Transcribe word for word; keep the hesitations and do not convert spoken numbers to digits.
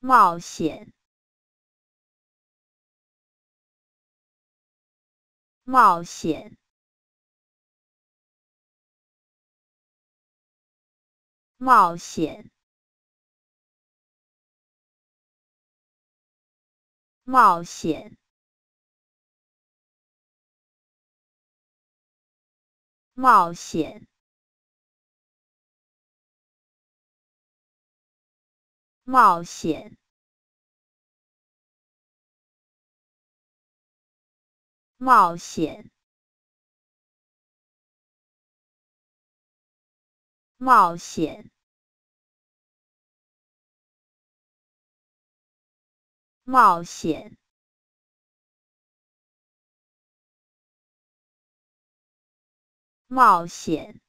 冒险，冒险，冒险，冒险，冒险。 冒险，冒险，冒险，冒险，冒险。